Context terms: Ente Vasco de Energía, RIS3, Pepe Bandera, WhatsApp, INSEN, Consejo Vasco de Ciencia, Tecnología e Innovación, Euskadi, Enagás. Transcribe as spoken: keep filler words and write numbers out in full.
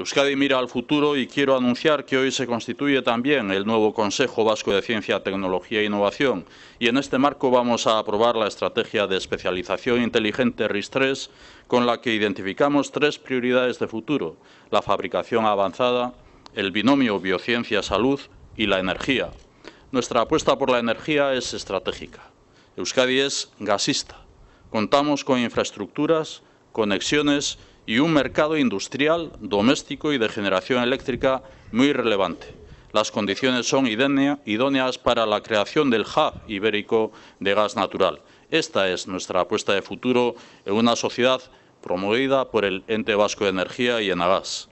Euskadi mira al futuro y quiero anunciar que hoy se constituye también el nuevo Consejo Vasco de Ciencia, Tecnología e Innovación, y en este marco vamos a aprobar la Estrategia de Especialización Inteligente RIS tres, con la que identificamos tres prioridades de futuro: la fabricación avanzada, el binomio biociencia-salud y la energía. Nuestra apuesta por la energía es estratégica. Euskadi es gasista. Contamos con infraestructuras, conexiones y un mercado industrial, doméstico y de generación eléctrica muy relevante. Las condiciones son idóneas para la creación del hub ibérico de gas natural. Esta es nuestra apuesta de futuro en una sociedad promovida por el Ente Vasco de Energía y Enagás.